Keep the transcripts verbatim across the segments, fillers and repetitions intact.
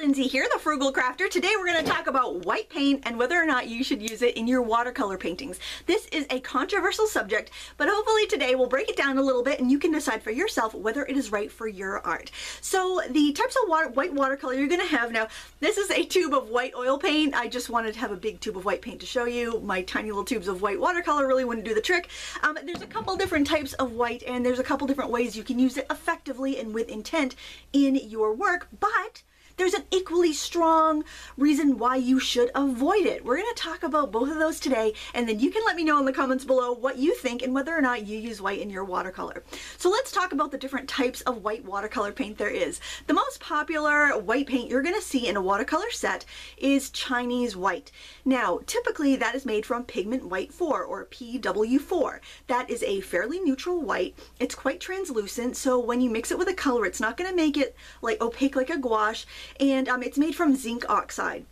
Lindsay here, the Frugal Crafter. Today we're going to talk about white paint and whether or not you should use it in your watercolor paintings. This is a controversial subject, but hopefully today we'll break it down a little bit and you can decide for yourself whether it is right for your art. So the types of water, white watercolor you're going to have now, this is a tube of white oil paint. I just wanted to have a big tube of white paint to show you. My tiny little tubes of white watercolor really wouldn't do the trick. Um, there's a couple different types of white and there's a couple different ways you can use it effectively and with intent in your work, but there's an equally strong reason why you should avoid it. We're going to talk about both of those today, and then you can let me know in the comments below what you think and whether or not you use white in your watercolor. So let's talk about the different types of white watercolor paint there is. The most popular white paint you're going to see in a watercolor set is Chinese white. Now, typically that is made from pigment white four, or P W four. That is a fairly neutral white. It's quite translucent, so when you mix it with a color, it's not going to make it like opaque like a gouache. And um, it's made from zinc oxide.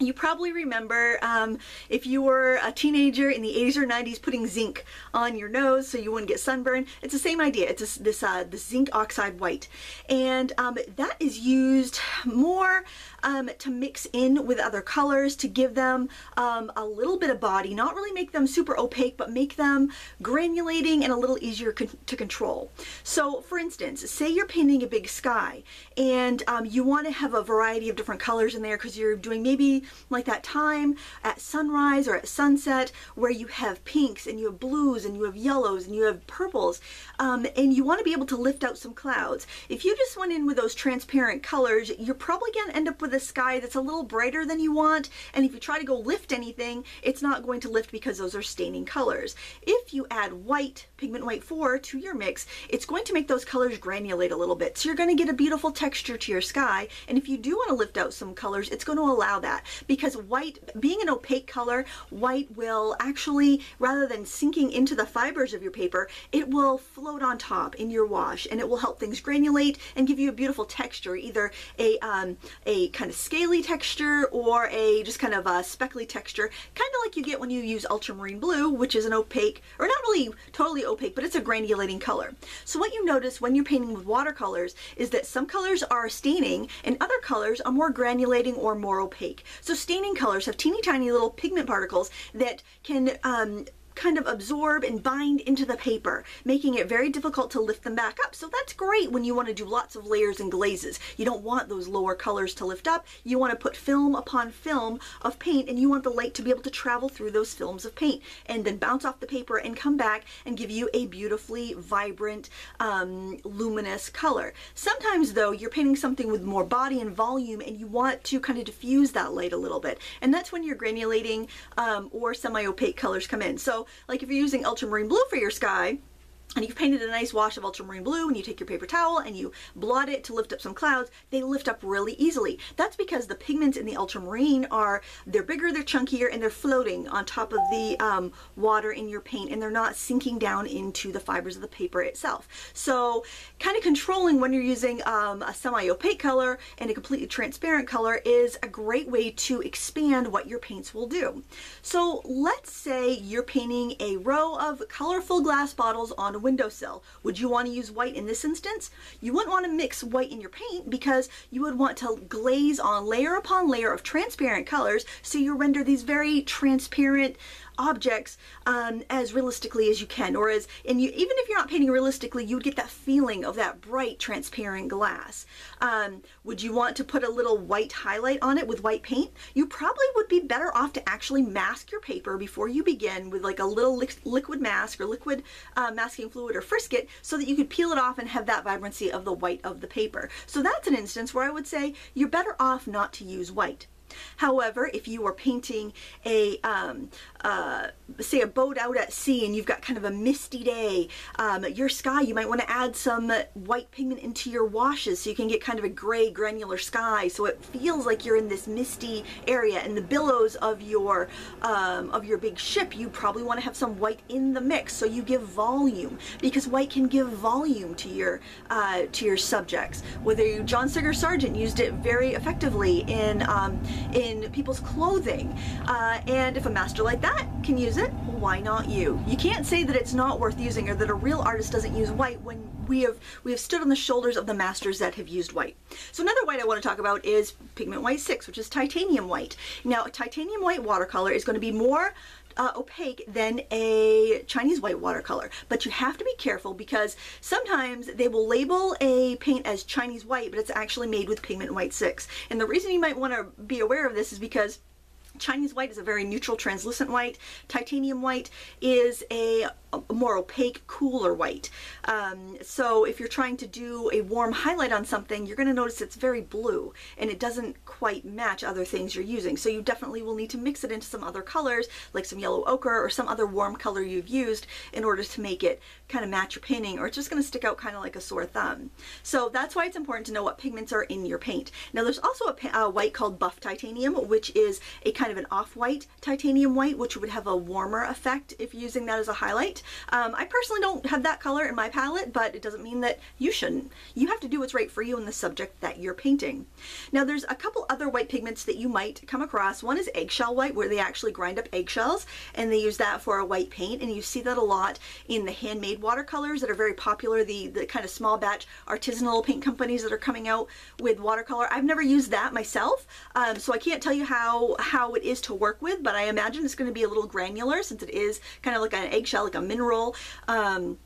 You probably remember um, if you were a teenager in the eighties or nineties putting zinc on your nose so you wouldn't get sunburn. It's the same idea. It's a, this uh, the zinc oxide white, and um, that is used more um, to mix in with other colors to give them um, a little bit of body, not really make them super opaque, but make them granulating and a little easier con to control. So for instance, say you're painting a big sky and um, you want to have a variety of different colors in there because you're doing maybe like that time at sunrise or at sunset where you have pinks and you have blues and you have yellows and you have purples, um, and you want to be able to lift out some clouds. If you just went in with those transparent colors, you're probably going to end up with a sky that's a little brighter than you want, and if you try to go lift anything, it's not going to lift because those are staining colors. If you add white, pigment white four, to your mix, it's going to make those colors granulate a little bit, so you're going to get a beautiful texture to your sky, and if you do want to lift out some colors, it's going to allow that. Because white, being an opaque color, white will actually, rather than sinking into the fibers of your paper, it will float on top in your wash, and it will help things granulate and give you a beautiful texture, either a um, a kind of scaly texture or a just kind of a speckly texture, kind of like you get when you use ultramarine blue, which is an opaque, or not really totally opaque, but it's a granulating color. So what you notice when you're painting with watercolors is that some colors are staining and other colors are more granulating or more opaque. So staining colors have teeny tiny little pigment particles that can um, kind of absorb and bind into the paper, making it very difficult to lift them back up. So that's great when you want to do lots of layers and glazes. You don't want those lower colors to lift up. You want to put film upon film of paint, and you want the light to be able to travel through those films of paint and then bounce off the paper and come back and give you a beautifully vibrant, um, luminous color. Sometimes though, you're painting something with more body and volume and you want to kind of diffuse that light a little bit. And that's when your granulating um, or semi-opaque colors come in. So like if you're using ultramarine blue for your sky, and you've painted a nice wash of ultramarine blue, and you take your paper towel and you blot it to lift up some clouds, they lift up really easily. That's because the pigments in the ultramarine are, they're bigger, they're chunkier, and they're floating on top of the um, water in your paint, and they're not sinking down into the fibers of the paper itself. So kind of controlling when you're using um, a semi-opaque color and a completely transparent color is a great way to expand what your paints will do. So let's say you're painting a row of colorful glass bottles on a windowsill. Would you want to use white in this instance? You wouldn't want to mix white in your paint because you would want to glaze on layer upon layer of transparent colors, so you render these very transparent objects um, as realistically as you can, or as, and you, even if you're not painting realistically, you'd get that feeling of that bright transparent glass. Um, would you want to put a little white highlight on it with white paint? You probably would be better off to actually mask your paper before you begin with like a little li liquid mask or liquid uh, masking fluid or Frisket, so that you could peel it off and have that vibrancy of the white of the paper. So that's an instance where I would say you're better off not to use white. However, if you are painting a, um, uh, say a boat out at sea and you've got kind of a misty day, um, your sky, you might want to add some white pigment into your washes so you can get kind of a gray granular sky, so it feels like you're in this misty area, and the billows of your, um, of your big ship, you probably want to have some white in the mix so you give volume, because white can give volume to your, uh, to your subjects. Whether you, John Singer Sargent used it very effectively in, um, in people's clothing, uh, and if a master like that can use it, well, why not you? You can't say that it's not worth using, or that a real artist doesn't use white when we have we have stood on the shoulders of the masters that have used white. So another white I want to talk about is pigment white six, which is titanium white. Now, a titanium white watercolor is going to be more Uh, opaque than a Chinese white watercolor, but you have to be careful because sometimes they will label a paint as Chinese white, but it's actually made with pigment white six. And the reason you might want to be aware of this is because Chinese white is a very neutral, translucent white. Titanium white is a, a more opaque, cooler white. Um, so if you're trying to do a warm highlight on something, you're going to notice it's very blue and it doesn't quite match other things you're using. So you definitely will need to mix it into some other colors, like some yellow ochre or some other warm color you've used in order to make it kind of match your painting, or it's just going to stick out kind of like a sore thumb. So that's why it's important to know what pigments are in your paint. Now, there's also a, a white called buff titanium, which is a kind kind of an off-white titanium white, which would have a warmer effect if using that as a highlight. Um, I personally don't have that color in my palette, but it doesn't mean that you shouldn't. You have to do what's right for you in the subject that you're painting. Now, there's a couple other white pigments that you might come across. One is eggshell white, where they actually grind up eggshells and they use that for a white paint, and you see that a lot in the handmade watercolors that are very popular, the, the kind of small batch artisanal paint companies that are coming out with watercolor. I've never used that myself, um, so I can't tell you how, how it is to work with, but I imagine it's going to be a little granular since it is kind of like an eggshell, like a mineral, um,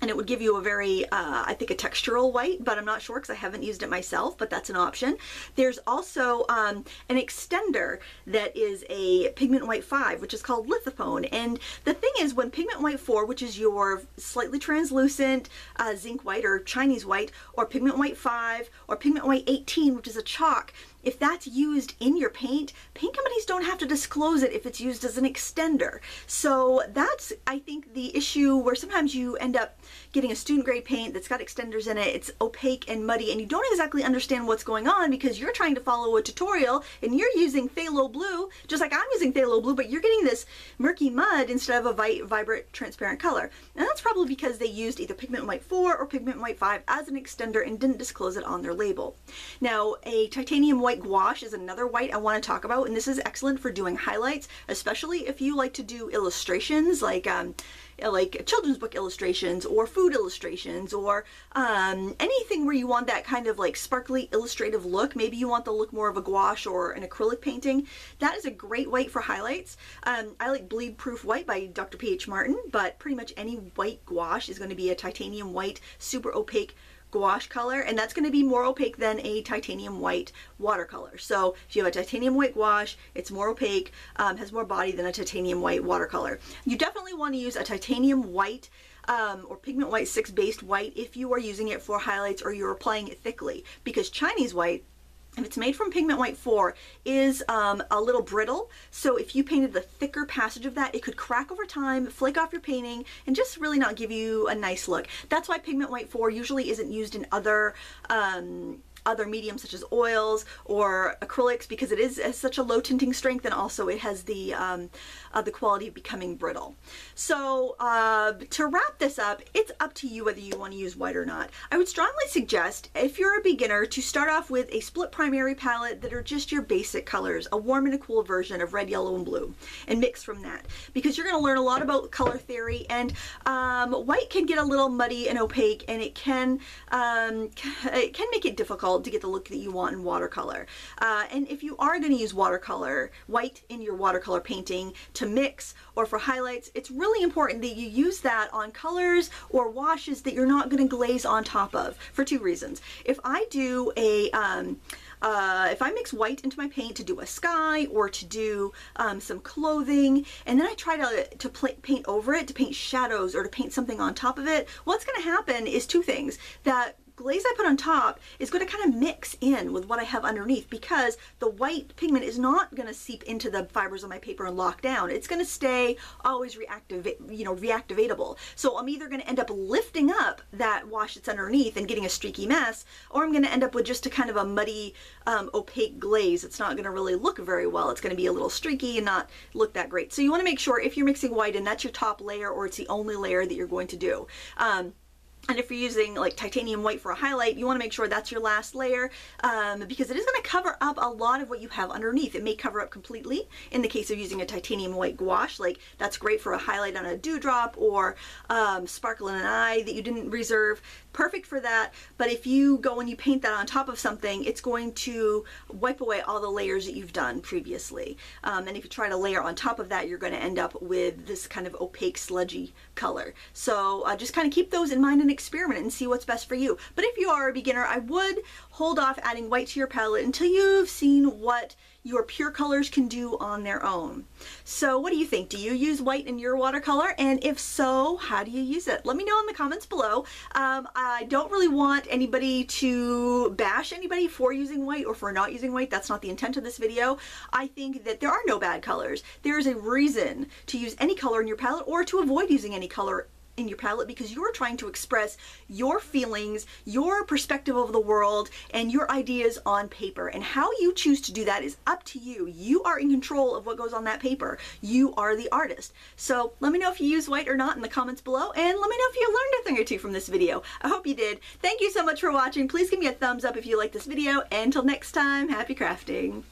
and it would give you a very, uh, I think, a textural white, but I'm not sure because I haven't used it myself, but that's an option. There's also um, an extender that is a pigment white five, which is called Lithopone, and the thing is, when pigment white four, which is your slightly translucent uh, zinc white or Chinese white, or pigment white five, or pigment white eighteen, which is a chalk, if that's used in your paint, paint companies don't have to disclose it if it's used as an extender. So that's, I think, the issue where sometimes you end up getting a student grade paint that's got extenders in it, it's opaque and muddy, and you don't exactly understand what's going on because you're trying to follow a tutorial and you're using phthalo blue, just like I'm using phthalo blue, but you're getting this murky mud instead of a vi- vibrant, transparent color. And that's probably because they used either pigment white four or pigment white five as an extender and didn't disclose it on their label. Now, a titanium white White gouache is another white I want to talk about, and this is excellent for doing highlights, especially if you like to do illustrations like um, like children's book illustrations or food illustrations or um, anything where you want that kind of like sparkly illustrative look. Maybe you want the look more of a gouache or an acrylic painting. That is a great white for highlights. Um, I like Bleed Proof White by Doctor P H Martin, but pretty much any white gouache is going to be a titanium white, super opaque gouache color, and that's going to be more opaque than a titanium white watercolor. So if you have a titanium white gouache, it's more opaque, um, has more body than a titanium white watercolor. You definitely want to use a titanium white um, or pigment white six based white if you are using it for highlights or you're applying it thickly, because Chinese white, if it's made from pigment white four, is um, a little brittle, so if you painted the thicker passage of that, it could crack over time, flake off your painting, and just really not give you a nice look. That's why pigment white four usually isn't used in other um, other mediums such as oils or acrylics, because it is has such a low tinting strength, and also it has the um, uh, the quality of becoming brittle. So uh, to wrap this up, it's up to you whether you want to use white or not. I would strongly suggest, if you're a beginner, to start off with a split primary palette that are just your basic colors, a warm and a cool version of red, yellow, and blue, and mix from that, because you're going to learn a lot about color theory, and um, white can get a little muddy and opaque, and it can um, it can make it difficult to get the look that you want in watercolor. Uh, and if you are going to use watercolor, white in your watercolor painting to mix or for highlights, it's really important that you use that on colors or washes that you're not going to glaze on top of, for two reasons. If I do a, um, uh, if I mix white into my paint to do a sky or to do um, some clothing, and then I try to, to play, paint over it, to paint shadows or to paint something on top of it, what's going to happen is two things. That glaze I put on top is going to kind of mix in with what I have underneath, because the white pigment is not going to seep into the fibers of my paper and lock down. It's going to stay always reactivate, you know, reactivatable. So I'm either going to end up lifting up that wash that's underneath and getting a streaky mess, or I'm going to end up with just a kind of a muddy, um, opaque glaze. It's not going to really look very well. It's going to be a little streaky and not look that great. So you want to make sure if you're mixing white and that's your top layer or it's the only layer that you're going to do. Um, And if you're using like titanium white for a highlight, you want to make sure that's your last layer, um, because it is going to cover up a lot of what you have underneath. It may cover up completely in the case of using a titanium white gouache. Like, that's great for a highlight on a dewdrop or um, sparkle in an eye that you didn't reserve. Perfect for that. But if you go and you paint that on top of something, it's going to wipe away all the layers that you've done previously. Um, and if you try to layer on top of that, you're going to end up with this kind of opaque, sludgy color. So uh, just kind of keep those in mind and experiment and see what's best for you. But if you are a beginner, I would hold off adding white to your palette until you've seen what your pure colors can do on their own. So what do you think? Do you use white in your watercolor? And if so, how do you use it? Let me know in the comments below. Um, I don't really want anybody to bash anybody for using white or for not using white. That's not the intent of this video. I think that there are no bad colors. There is a reason to use any color in your palette or to avoid using any color in your palette, because you're trying to express your feelings, your perspective of the world, and your ideas on paper. And how you choose to do that is up to you. You are in control of what goes on that paper. You are the artist. So let me know if you use white or not in the comments below, and let me know if you learned a thing or two from this video. I hope you did. Thank you so much for watching. Please give me a thumbs up if you like this video. And until next time, happy crafting.